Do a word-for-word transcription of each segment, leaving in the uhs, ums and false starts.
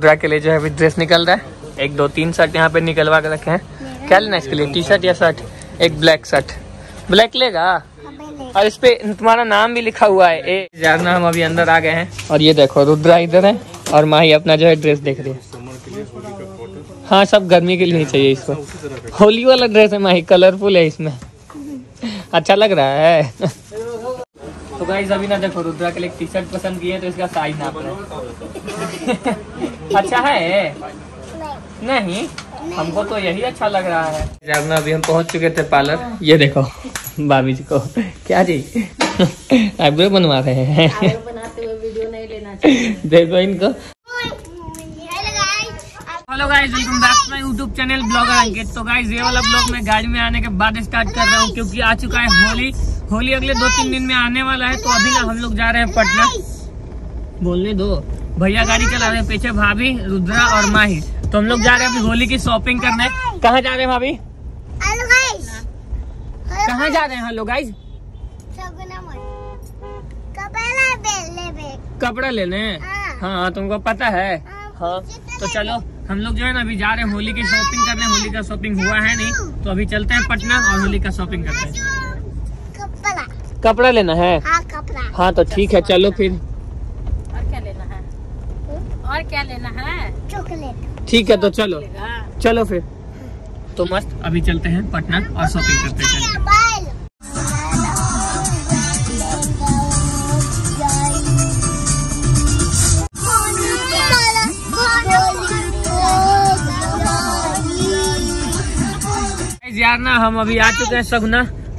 रुद्रा के लिए जो है अभी ड्रेस निकल रहा है। एक दो तीन शर्ट यहाँ पे निकलवा के रखे हैं। क्या लेना इसके लिए, टी शर्ट या शर्ट? एक ब्लैक शर्ट। ब्लैक लेगा? और इस पे तुम्हारा नाम भी लिखा हुआ है। ए यार ना, हम अभी अंदर आ गए हैं और ये देखो रुद्रा इधर है और माही अपना जो है ड्रेस देख रही है। हाँ, सब गर्मी के लिए ही चाहिए इसको। होली वाला ड्रेस है माही, कलरफुल है इसमें, अच्छा लग रहा है। तो गाइस अभी ना देखो रुद्रा के लिए टी शर्ट पसंद की है तो इसका साइज नाप रहा है। अच्छा है? नहीं, हमको तो यही अच्छा लग रहा है। जब अभी हम पहुंच चुके थे पार्लर, ये देखो भाभी जी को क्या जी आईब्रो बनवा रहे हैं। बनाते हुए वीडियो नहीं लेना चाहिए। देखो इनको। Hello guys, welcome back to my YouTube channel blogger Ankit. तो गाइस ये वाला ब्लॉग मैं गाड़ी में आने के बाद स्टार्ट कर रहा हूँ क्योंकि आ चुका है होली। होली अगले दो तीन दिन में आने वाला है। तो अभी ना हम लोग जा रहे हैं पटना। बोलने दो, भैया गाड़ी चला रहे हैं, पीछे भाभी, रुद्रा और माही। तो हम लोग जा रहे हैं अभी होली की शॉपिंग करने। कहाँ जा रहे हैं भाभी? कहाँ जा रहे हैं? हेलो गाइस, कपड़ा लेने। हाँ, तुमको पता है। हाँ, तो चलो हम लोग जो है ना अभी जा रहे हैं होली की शॉपिंग करने। होली का शॉपिंग हुआ है नहीं, तो अभी चलते हैं पटना और होली का शॉपिंग करते हैं। कपड़ा लेना है? हाँ, कपड़ा। हाँ तो ठीक है, चलो फिर। और क्या लेना है? और क्या लेना है? चॉकलेट। ठीक है, तो चलो चलो फिर। तो मस्त अभी चलते हैं पटना और शॉपिंग करते हैं। यार ना, हम अभी आ चुके हैं सगुना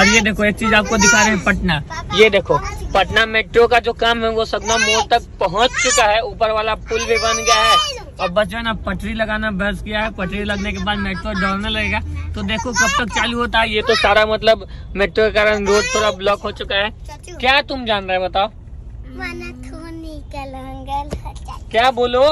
और ये देखो एक चीज आपको दिखा रहे हैं पटना। ये देखो पटना मेट्रो का जो काम है वो सगुना मोड़ तक पहुंच चुका है। ऊपर वाला पुल भी बन गया है। अब बस जो है ना पटरी लगाना बस किया है। पटरी लगने के बाद मेट्रो दौड़ने लगेगा। तो देखो कब तक चालू होता है। ये तो सारा मतलब मेट्रो के कारण रोड थोड़ा ब्लॉक हो चुका है। क्या तुम जान रहे हो? बताओ। क्या बोलो?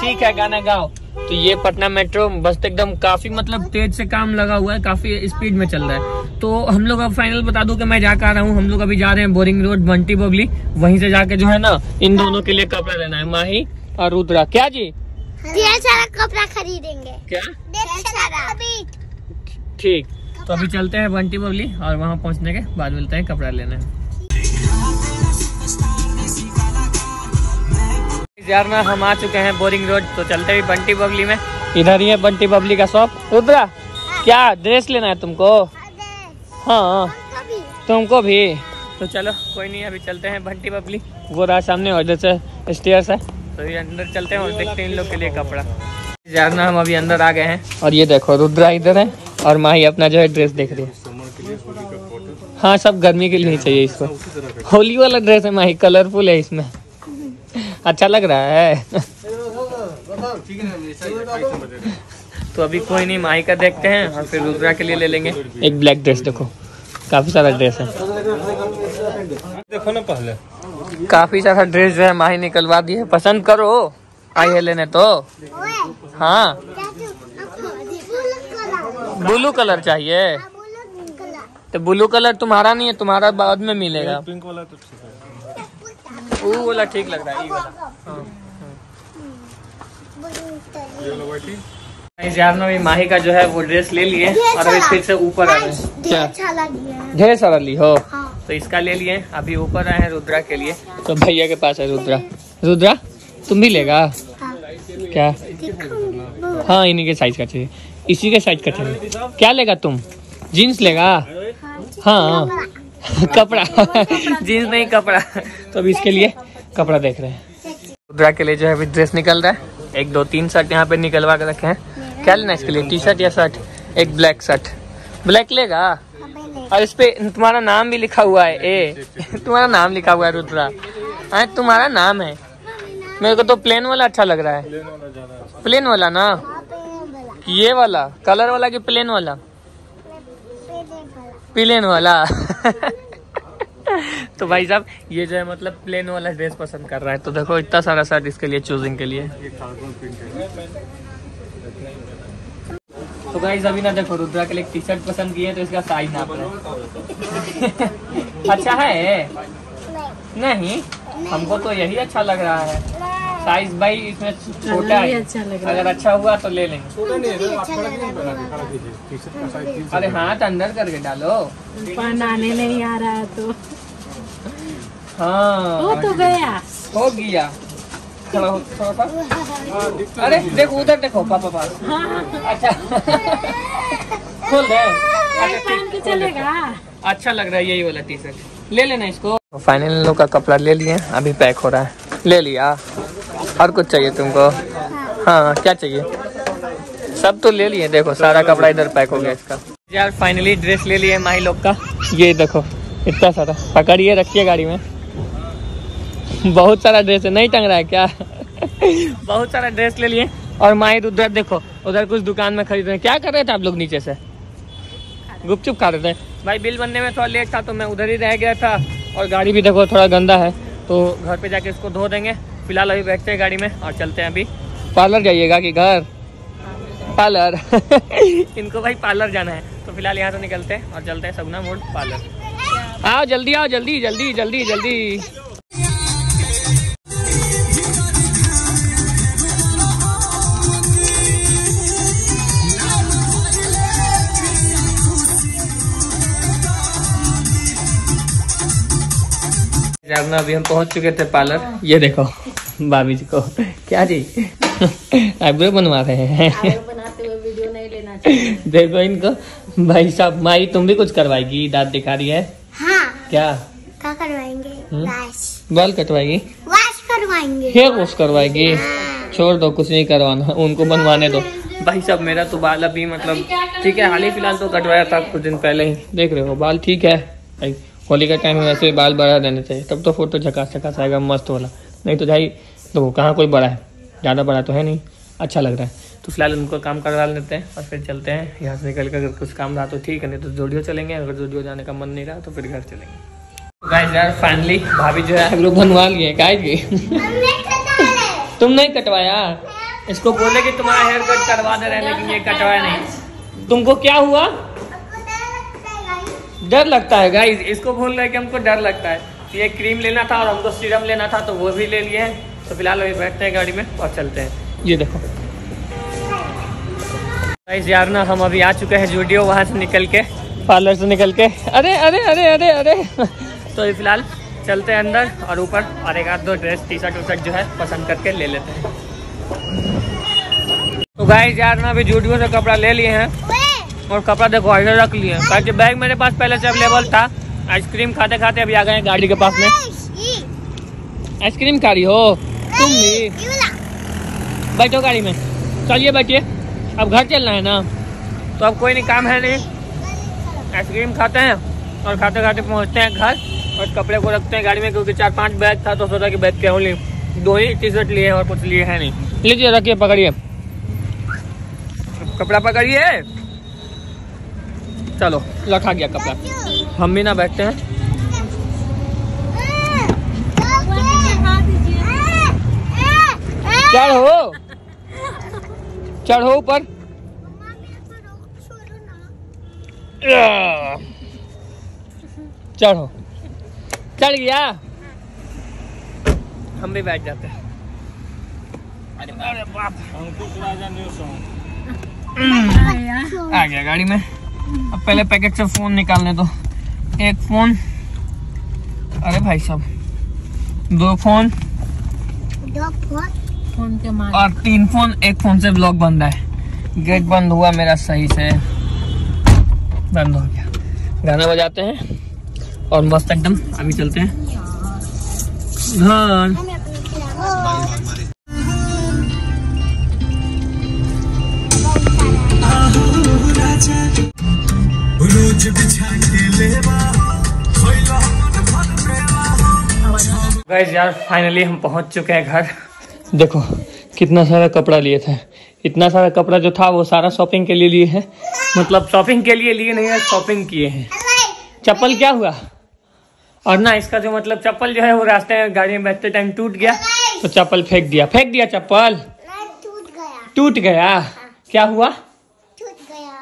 ठीक है, गाना गाओ। तो ये पटना मेट्रो बस एकदम काफी मतलब तेज से काम लगा हुआ है, काफी स्पीड में चल रहा है। तो हम लोग अब फाइनल बता दूं कि मैं जा कर रहा हूँ। हम लोग अभी जा रहे हैं बोरिंग रोड, बंटी बबली, वहीं से जाके जो है ना इन दोनों के लिए कपड़ा लेना है, माही और रुद्रा। क्या जी? ढेर सारा कपड़ा खरीदेंगे। क्या? ढेर सारा। ठीक, तो अभी चलते हैं बंटी बबली और वहाँ पहुँचने के बाद मिलते हैं कपड़ा लेने। यार ना, हम आ चुके हैं बोरिंग रोड। तो चलते ही बंटी बबली में। इधर ही है बंटी बबली का शॉप। रुद्रा, क्या ड्रेस लेना है तुमको? हाँ, तुमको भी। तो चलो कोई नहीं, अभी चलते हैं बंटी बबली। वो रहा सामने और जैसे स्टेयर्स है, तो ये अंदर चलते हैं और देखते हैं इन लोग के लिए कपड़ा। यार ना, हम अभी अंदर आ गए हैं और ये देखो रुद्रा इधर है और माही अपना जो है ड्रेस देख रही है। हाँ, सब गर्मी के लिए चाहिए इसको। होली वाला ड्रेस है माही, कलरफुल है इसमें, अच्छा लग रहा है। तो अभी कोई नहीं, माही का देखते हैं और फिर रुद्रा के लिए ले लेंगे एक ब्लैक ड्रेस। देखो काफी सारा ड्रेस है। देखो ना, पहले काफी सारा ड्रेस जो है माही निकलवा दी है। पसंद करो, आई है लेने तो। हाँ, ब्लू कलर चाहिए। तो ब्लू कलर तुम्हारा नहीं है, तुम्हारा बाद में मिलेगा। पिंक वाला तो वो वाला ठीक लग रहा है। ये वाला यार ना, माही का जो है वो ड्रेस ले लिए और अभी फिर से ऊपर आ रहे हैं। ढेर सारा ली हो? हाँ। तो इसका ले लिए, अभी ऊपर आए हैं रुद्रा के लिए। तो भैया के पास है रुद्रा। रुद्रा तुम भी लेगा? हाँ। क्या? हाँ, इन्हीं के साइज का चाहिए, इसी के साइज का चाहिए। क्या लेगा तुम? जीन्स लेगा? हाँ, कपड़ा। जीन्स नहीं, कपड़ा। तो अभी इसके लिए कपड़ा देख रहे हैं। रुद्रा के लिए जो है अभी ड्रेस निकल रहा है। एक दो तीन शर्ट यहाँ पे निकलवा के रखे हैं। क्या लेना इसके लिए, टी शर्ट या शर्ट? एक ब्लैक शर्ट। ब्लैक लेगा? और इस पे तुम्हारा नाम भी लिखा हुआ है। ए तुम्हारा नाम लिखा हुआ है रुद्रा। अरे तुम्हारा नाम है। मेरे को तो प्लेन वाला अच्छा लग रहा है। प्लेन वाला ना, ये वाला कलर वाला कि प्लेन वाला? प्लेन वाला। तो भाई साहब ये जो है मतलब प्लेन वाला ड्रेस पसंद कर रहा है। तो देखो इतना सारा शर्ट इसके लिए चूजिंग के लिए। तो गाइस अभी ना देखो रुद्रा के लिए टी शर्ट पसंद की है तो इसका साइज नाप रहे हैं। अच्छा है? नहीं, हमको तो यही अच्छा लग रहा है। साइज भाई इसमें छोटा है, अच्छा लग रहा है। अगर अच्छा हुआ तो ले लेंगे। अरे हाथ अंदर करके डालो, पहनाने नहीं आ रहा है तो। हाँ वो तो गया, हो गया। थोड़ा थोड़ा अरे देखो उधर देखो पापा पास। अच्छा खोल दे, अच्छा लग रहा है यही वाला टी शर्ट ले लेना इसको। फाइनल इन लोग का कपड़ा ले लिए, अभी पैक हो रहा है। ले लिया, और कुछ चाहिए तुमको? हाँ, हाँ क्या चाहिए? सब तो ले लिए। देखो सारा कपड़ा इधर पैक हो गया इसका। यार फाइनली ड्रेस ले लिए माही लोग का। ये देखो इतना सारा, पकड़िए रखिए गाड़ी में। बहुत सारा ड्रेस है, नहीं टंग रहा है क्या? बहुत सारा ड्रेस ले लिए। और माही रुद्र देखो उधर कुछ दुकान में खरीद रहे हैं। क्या कर रहे थे आप लोग? नीचे से गुपचुप खा रहे थे। भाई बिल बनने में थोड़ा लेट था तो मैं उधर ही रह गया था। और गाड़ी भी देखो थोड़ा गंदा है, तो घर पे जाके इसको धो देंगे। फिलहाल अभी बैठते हैं गाड़ी में और चलते हैं। अभी पार्लर जाइएगा कि घर? पार्लर इनको भाई पार्लर जाना है। तो फिलहाल यहाँ से निकलते हैं और चलते हैं सगुना मोड़ पार्लर। आओ जल्दी, आओ जल्दी जल्दी जल्दी जल्दी। अभी हम पहुंच चुके थे पार्लर। ये देखो भाभी जी को क्या जी आईब्रो बनवा रहे हैं। बनाते हुए वीडियो नहीं लेना चाहिए। देखो इनको भाई साहब। माई तुम भी कुछ करवाएगी? दांत दिखा रही है। हाँ। क्या क्या करवाएंगे? वाश। बाल कटवाएगी? वाश करवाएंगे। हेयर वॉश करवाएगी? हाँ। छोड़ दो, कुछ नहीं करवाना, उनको बनवाने दो। भाई साहब मेरा तो बाल अभी मतलब ठीक है, हाल ही फिलहाल तो कटवाया था कुछ दिन पहले ही। देख रहे हो बाल ठीक है। होली का टाइम में वैसे भी बाल बढ़ा देने चाहिए, तब तो फोटो झकास झकास आएगा मस्त वाला। नहीं तो भाई तो कहाँ कोई बड़ा है, ज़्यादा बड़ा तो है नहीं, अच्छा लग रहा है। तो फिलहाल उनको काम करवा लेते हैं और फिर चलते हैं यहाँ से निकल कर। अगर कुछ काम रहा तो ठीक है, नहीं तो जूडियो चलेंगे। अगर जूडियो जाने का मन नहीं रहा तो फिर घर चलेंगे। गाइस यार फाइनली भाभी जो है हम लोग बनवा लिए। गाय तुम नहीं कटवाया? इसको बोले कि तुम्हारा हेयर कट करवा दे रहे, लेकिन ये कटवाया नहीं। तुमको क्या हुआ? डर लगता है गाइस, इसको बोल रहे हैं कि हमको डर लगता है। ये क्रीम लेना था और हमको सीरम लेना था, तो वो भी ले लिए हैं। तो फिलहाल अभी बैठते हैं गाड़ी में और चलते हैं। ये देखो गाइस यार ना हम अभी आ चुके हैं जूडियो, वहाँ से निकल के पार्लर से निकल के। अरे अरे अरे अरे अरे तो फिलहाल चलते हैं अंदर और ऊपर, और एक आध दो ड्रेस टी शर्ट वर्ट जो है पसंद करके ले लेते हैं। तो गाइस यार ना अभी जूडियो से कपड़ा ले लिए हैं और कपड़ा देखो ऐसे रख लिए, ताकि बैग मेरे पास पहले से अवेलेबल था। आइसक्रीम खाते खाते अभी आ गए गाड़ी के पास में। आइसक्रीम खा रही हो तुम भी? बैठो गाड़ी में, चलिए बैठिए। अब घर चलना है ना, तो अब कोई नहीं, काम है नहीं। आइसक्रीम खाते हैं और खाते खाते पहुंचते हैं घर और कपड़े को रखते हैं गाड़ी में, क्योंकि चार पाँच बैग था तो सोचा कि बैग क्यों ली, दो ही टी शर्ट लिए और कुछ लिए है नहीं। लीजिए रखिए, पकड़िए कपड़ा, पकड़िए। चलो रखा गया कपड़ा। हम भी ना बैठते हैं। चढ़ो चढ़ो ऊपर। चढ़ो, चढ़ गया। हम भी बैठ जाते हैं। अरे बाप, आ गया गाड़ी में। अब पहले पैकेट से फोन निकालने दो। एक फोन, अरे भाई साहब दो फोन, दो फोन, फोन के मार और तीन फोन। एक फोन से ब्लॉग बंद है। गेट बंद हुआ मेरा सही से, बंद हो गया। गाना बजाते हैं और मस्त एकदम अभी चलते हैं घर। गाइस यार फाइनली हम पहुंच चुके हैं घर। देखो कितना सारा कपड़ा लिए थे। इतना सारा कपड़ा जो था वो सारा शॉपिंग के लिए लिए है। मतलब शॉपिंग के लिए लिए नहीं है, शॉपिंग किए हैं। चप्पल क्या हुआ? और ना इसका जो मतलब चप्पल जो है वो रास्ते में गाड़ी में बैठते टाइम टूट गया, तो चप्पल फेंक दिया। फेंक दिया चप्पल, टूट गया। क्या हुआ?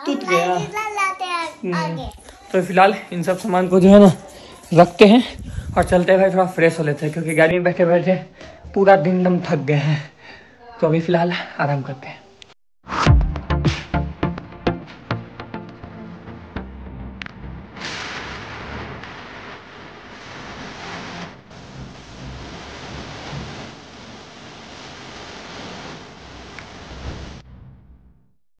टूट गया। तो फिलहाल इन सब सामान को जो है ना रखते हैं और चलते हुए थोड़ा फ्रेश हो लेते हैं, क्योंकि गाड़ी में बैठे बैठे पूरा दिन एकदम थक गए हैं। तो अभी फ़िलहाल आराम करते हैं।